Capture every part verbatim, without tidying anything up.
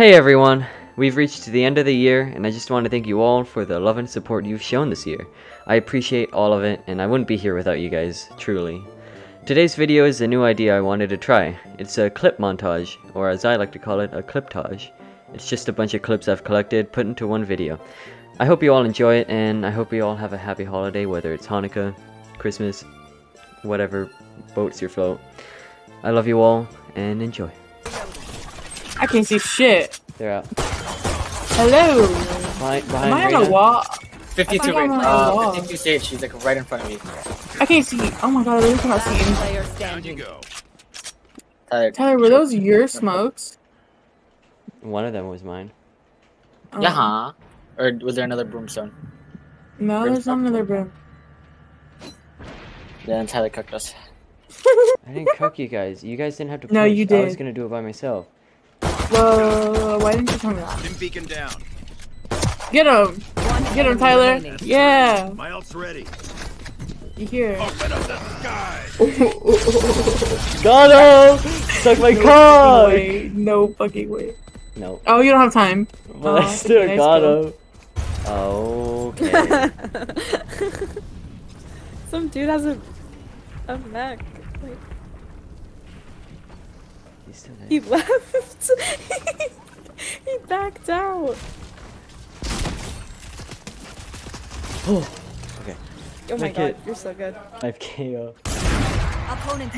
Hey everyone, we've reached the end of the year, and I just want to thank you all for the love and support you've shown this year. I appreciate all of it, and I wouldn't be here without you guys, truly. Today's video is a new idea I wanted to try. It's a clip montage, or as I like to call it, a cliptage. It's just a bunch of clips I've collected, put into one video. I hope you all enjoy it, and I hope you all have a happy holiday, whether it's Hanukkah, Christmas, whatever boats your float. I love you all, and enjoy. I can't see shit. They're out. Hello! Behind, behind Am I Raina? On a wall? fifty-two, on uh, wall. fifty-two stage, she's like right in front of me. I can't see. Oh my god, I really can't see anything. Tyler, Tyler, were those your smokes? One of them was mine. Um, yeah, huh? Or was there another broomstone? No, broomstone. There's not another broom. Then Tyler cooked us. I didn't cook you guys. You guys didn't have to cook. No, you did. I was gonna do it by myself. Whoa, why didn't you tell me that? Dim beacon down. Get him! Get him, Tyler! Yeah! My ult's ready. You hear? Open up the sky! Got him! Suck my cock! No fucking way. No. Oh, you don't have time. But I still got him. Okay. Some dude has a, a mech. Like... He left! He backed out! Oh! Okay. Oh my god, you're so good. I have K O.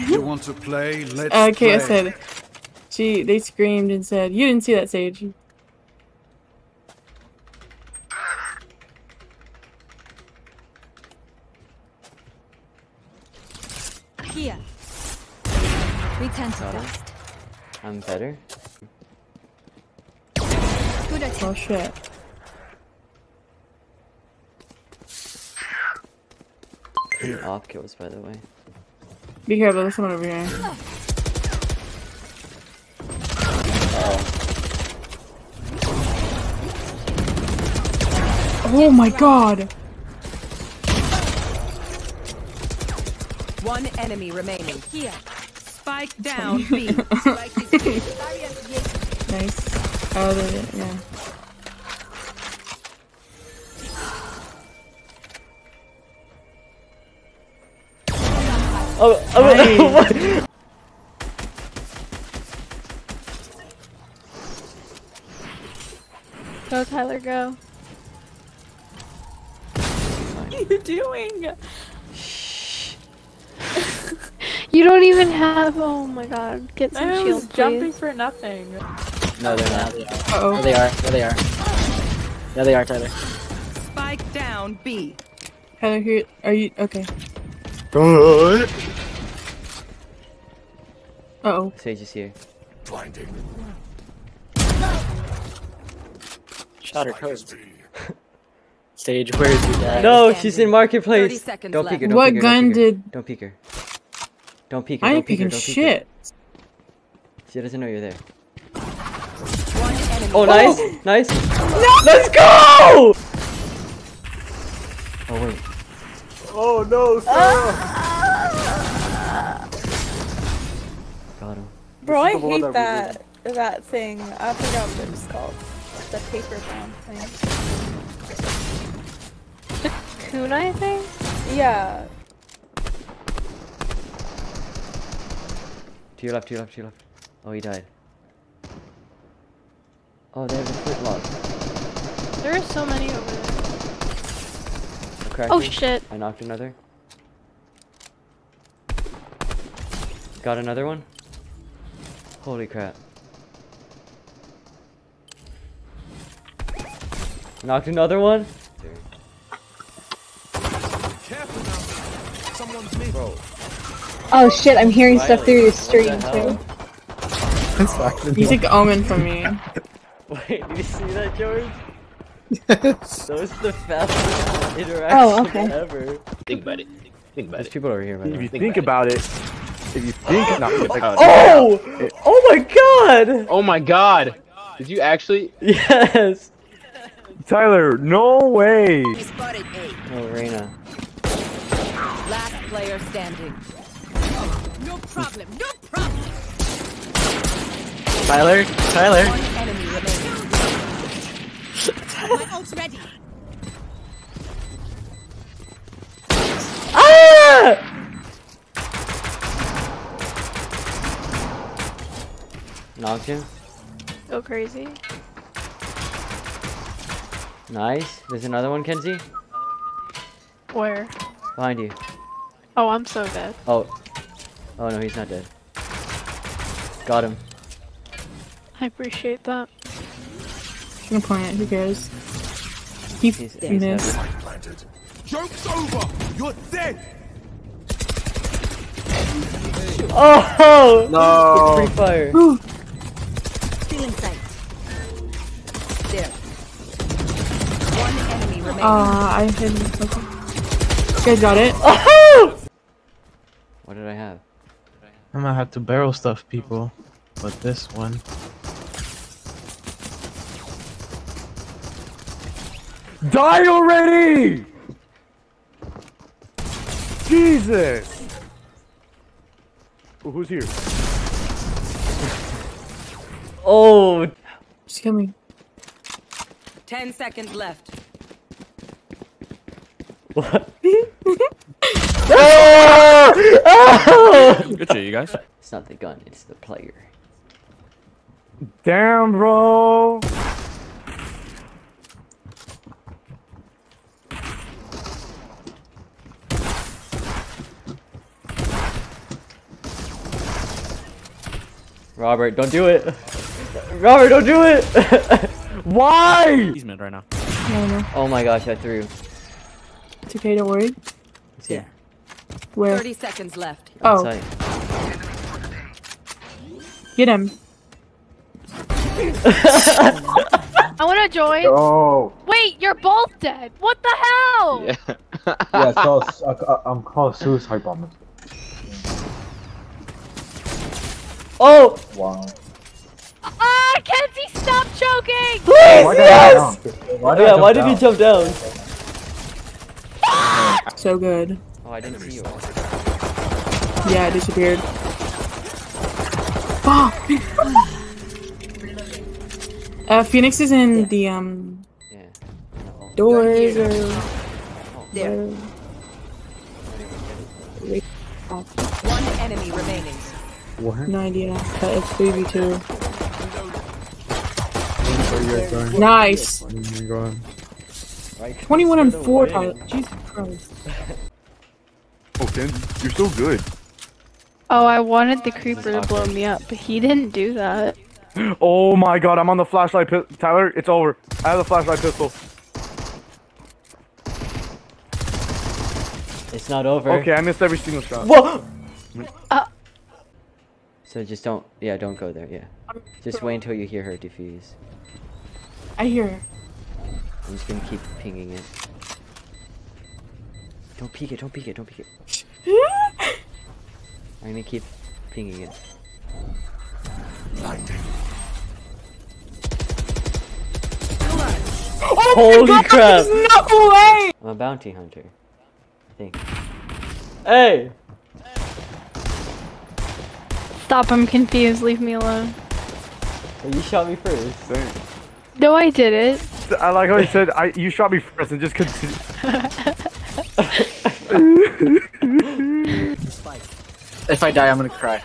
You want to play? Let's uh, K O play. Said, she, they screamed and said, you didn't see that, Sage. Here. We tend to dust. I'm better. Oh shit. Off kills, by the way. Be careful, there's someone over here. Uh oh. Oh my god! One enemy remaining. Here. Spike down, B. Spike is B. Nice. Oh, there, yeah. Oh, oh, nice. Go, Tyler, go. What are you doing? You don't even have. Oh my god! Get some shield, please. I was jumping for nothing. No, they're not. They are. Uh oh. No, they are. No, they are. No, they are. Tyler. Spike down, B. Tyler, here. Are you okay? Uh oh. Sage is here. Blinding. Shot her toes. Sage, where is your dad? No, she's in marketplace. Don't peek her. Don't what peek her, gun don't peek her. did? Don't peek her. Don't peek her, I don't peek her, don't peek her. Shit. She doesn't know you're there. Oh, nice, oh. nice. No. Let's go! Oh, wait. Oh, no, Sarah. Ah. Got him. Bro, I hate that, that, that thing. I forgot what it was called. The paper bomb thing. The kunai thing? Yeah. To your left, to your left, to your left. Oh, he died. Oh, they have a foot log. There are so many over there. Crack oh, him. Shit. I knocked another. Got another one? Holy crap. Knocked another one? Someone's me. Bro. Oh shit, I'm hearing Riley, stuff through your stream too. That's you took Omen from me. Wait, did you see that, George? Yes. That was the fastest interaction oh, okay. ever. Think about it. Think, think about There's it. people over here, by the way. If you think about it. If you think about it. Oh! Oh my god! Oh my god! Did you actually? Yes! Tyler, no way! He spotted eight. Oh, Raina. Last player standing. No problem, no problem! Tyler, Tyler! One enemy remaining. My ult's ready. Ah! Knocked him. Go crazy. Nice. There's another one, Kenzie. Where? Behind you. Oh, I'm so dead. Oh. Oh no, he's not dead. Got him. I appreciate that. I'm gonna plant, who cares? He's, he's, he's dead. Planted. Joke's over! You're dead! Oh! No! Free fire. Ooh. Ah, uh, I hid. Okay. You guys got it. Oh! What did I have? I'm gonna have to barrel stuff people, but this one. Die already! Jesus! Oh, who's here? Oh! She's coming. Ten seconds left. What? Ah! Ah! Good shit, you guys. It's not the gun, it's the player. Damn, bro! Robert, don't do it! Robert, don't do it! Why? He's mid right now. No, no. Oh my gosh, I threw. It's okay, don't worry. It's here. Where? thirty seconds left. Oh. Get him. I wanna join. Oh. Wait, you're both dead. What the hell? Yeah, yeah so I, I'm called suicide bomber. Oh! Wow. Ah, Kenzie, stop choking! Please, why yes! Why did, yeah, why did you jump down? So good. Oh, I didn't see you. Yeah, I disappeared. Oh. uh, Phoenix is in yeah. the um yeah. no. doors or there. Oh. One enemy remaining. What? No idea, but it's three v two. Nice. Oh, twenty-one and four, Tyler. Jesus Christ. Oh, Ken, you're so good. Oh, I wanted the creeper to blow me up, but he didn't do that. Oh my god, I'm on the flashlight pistol. Tyler, it's over. I have the flashlight pistol. It's not over. Okay, I missed every single shot. Whoa! Uh so just don't, yeah, don't go there, yeah. Just wait until you hear her defuse. I hear her. I'm just gonna keep pinging it. Don't peek it, don't peek it, don't peek it. I'm gonna keep pinging it. Oh, holy God, crap! There's no way! I'm a bounty hunter. I think. Hey! Stop, I'm confused, leave me alone. Hey, you shot me first. Dang. No, I didn't. I like how he said, I, you shot me first and just continue. If I die, I'm gonna cry.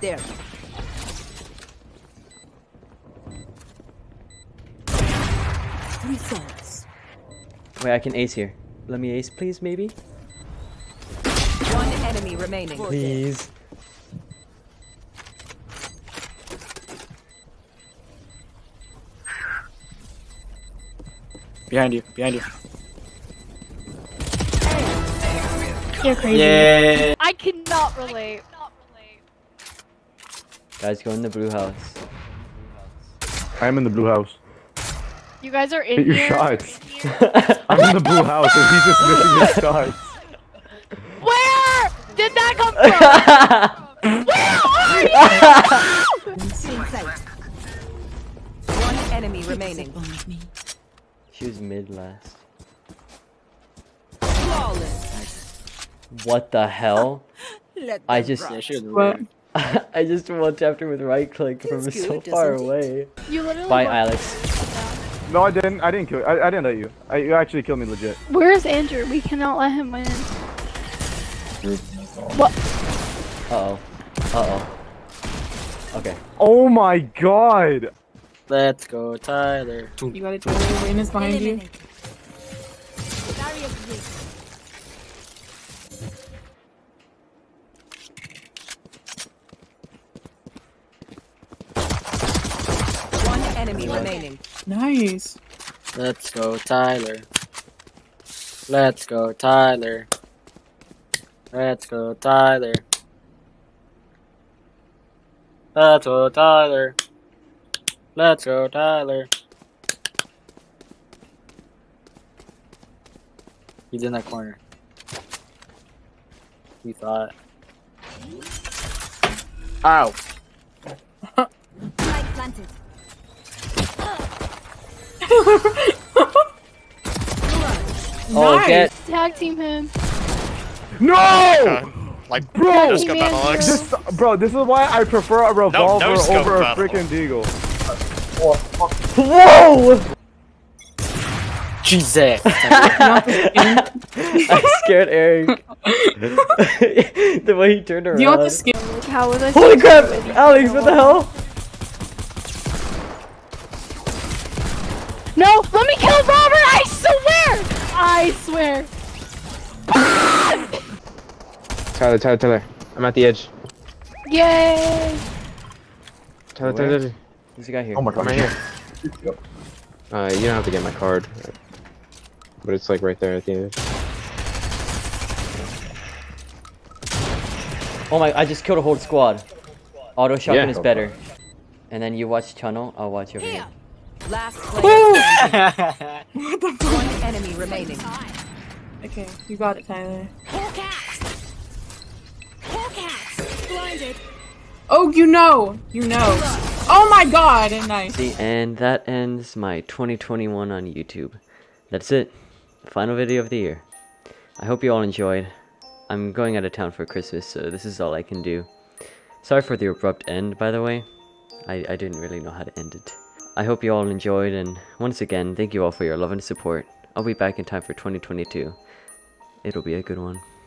There. Results. Wait, I can ace here. Let me ace, please, maybe? One enemy remaining. Please. Behind you, behind you. You're crazy. Yeah. I cannot relate. Guys, go in the blue house. I am in the blue house. You guys are in Hit your here. shots. I'm in the blue house and he's just missing his shots. Where did that come from? Where are you? One enemy remaining. She was mid last. What the hell? I just I just one chapter with right click from it's so good, far away. You literally Bye, Alex. No, I didn't. I didn't kill. I, I didn't let you. I, you actually killed me legit. Where is Andrew? We cannot let him win. What? Uh oh. Uh oh. Okay. Oh my god. Let's go, Tyler. You got it, Tyler. Wayne is behind you. Enemy remaining. Nice. Let's go, Tyler. Let's go, Tyler. Let's go, Tyler. Let's go, Tyler. Let's go, Tyler. He's in that corner. He thought. Ow. Light planted. Oh, nice. Get tag team him. No, oh like bro, no scope battle, Alex. This, bro, this is why I prefer a revolver no, no over battle. a freaking deagle. Whoa! Jesus! I scared Eric. The way he turned around. Do you want the skin? How was I? Holy crap, Alex! What the hell? No! Let me kill Robert! I swear! I swear! Tyler, Tyler, Tyler. I'm at the edge. Yay! Tyler, Tyler, Tyler. There's a guy here. Oh my god, I'm right here. Yep. Uh, you don't have to get my card. But it's like right there at the end. Oh my, I just killed a whole squad. Auto shotgun yeah, is better. Far. And then you watch tunnel, I'll watch over here. Last player. What the fuck? One enemy remaining. Okay, you got it, Tyler. Blinded. Oh, you know, you know. Oh my god, nice. And that ends my twenty twenty-one on YouTube. That's it. Final video of the year. I hope you all enjoyed. I'm going out of town for Christmas, so this is all I can do. Sorry for the abrupt end, by the way. I, I didn't really know how to end it. I hope you all enjoyed, and once again, thank you all for your love and support. I'll be back in time for twenty twenty-two. It'll be a good one.